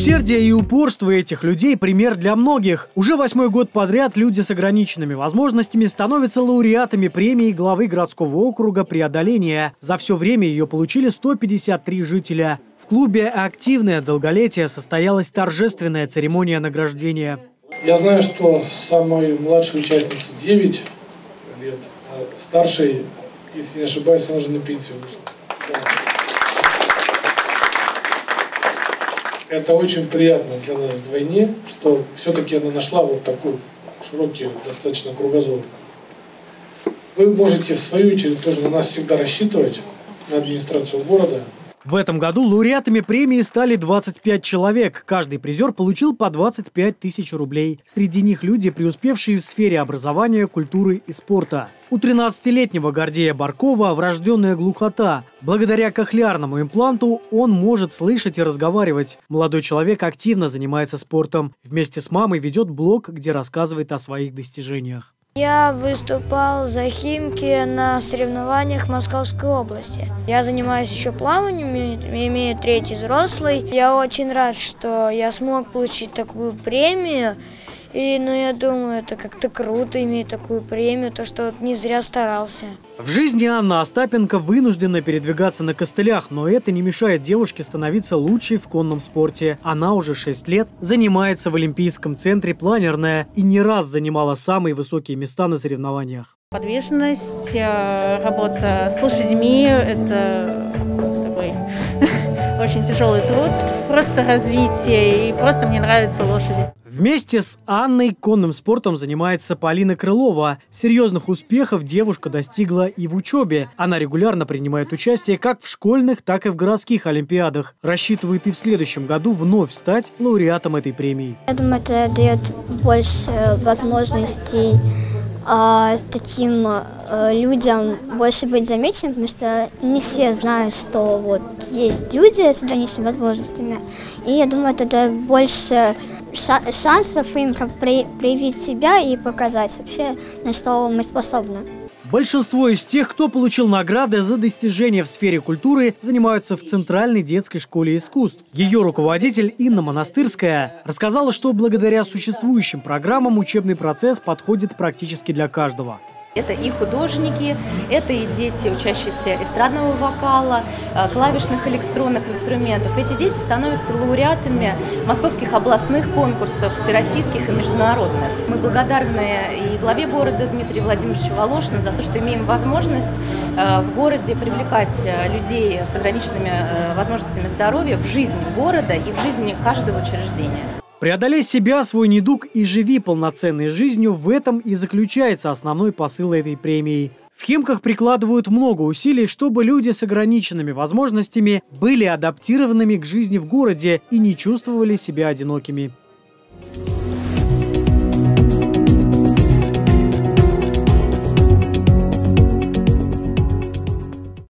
Усердие и упорство этих людей – пример для многих. Уже 8-й год подряд люди с ограниченными возможностями становятся лауреатами премии главы городского округа «Преодоление». За все время ее получили 153 жителя. В клубе «Активное долголетие» состоялась торжественная церемония награждения. Я знаю, что самой младшей участнице 9 лет, а старшей, если не ошибаюсь, она уже на пенсию вышла. Да. Это очень приятно для нас вдвойне, что все-таки она нашла вот такой широкий, достаточно кругозор. Вы можете, в свою очередь, тоже на нас всегда рассчитывать, на администрацию города. В этом году лауреатами премии стали 25 человек. Каждый призер получил по 25 тысяч рублей. Среди них люди, преуспевшие в сфере образования, культуры и спорта. У 13-летнего Гордея Баркова врожденная глухота. Благодаря кохлеарному импланту он может слышать и разговаривать. Молодой человек активно занимается спортом. Вместе с мамой ведет блог, где рассказывает о своих достижениях. Я выступал за Химки на соревнованиях Московской области. Я занимаюсь еще плаванием, имею третий взрослый. Я очень рад, что я смог получить такую премию. И, я думаю, это как-то круто, иметь такую премию, то, что не зря старался. В жизни Анна Остапенко вынуждена передвигаться на костылях, но это не мешает девушке становиться лучшей в конном спорте. Она уже 6 лет занимается в Олимпийском центре «Планерная» и не раз занимала самые высокие места на соревнованиях. Подвижность, работа с лошадьми – это такой очень тяжелый труд. Просто развитие, и просто мне нравятся лошади. Вместе с Анной конным спортом занимается Полина Крылова. Серьезных успехов девушка достигла и в учебе. Она регулярно принимает участие как в школьных, так и в городских олимпиадах. Рассчитывает и в следующем году вновь стать лауреатом этой премии. Я думаю, это дает больше возможностей таким людям больше быть замеченным, потому что не все знают, что вот есть люди с ограниченными возможностями. И я думаю, это дает больше шансов им как проявить себя и показать вообще, на что мы способны. Большинство из тех, кто получил награды за достижения в сфере культуры, занимаются в Центральной детской школе искусств. Ее руководитель Инна Монастырская рассказала, что благодаря существующим программам учебный процесс подходит практически для каждого. Это и художники, это и дети, учащиеся эстрадного вокала, клавишных электронных инструментов. Эти дети становятся лауреатами московских областных конкурсов, всероссийских и международных. Мы благодарны и главе города Дмитрию Владимировичу Волошину за то, что имеем возможность в городе привлекать людей с ограниченными возможностями здоровья в жизнь города и в жизни каждого учреждения. Преодолей себя, свой недуг и живи полноценной жизнью – в этом и заключается основной посыл этой премии. В Химках прикладывают много усилий, чтобы люди с ограниченными возможностями были адаптированными к жизни в городе и не чувствовали себя одинокими.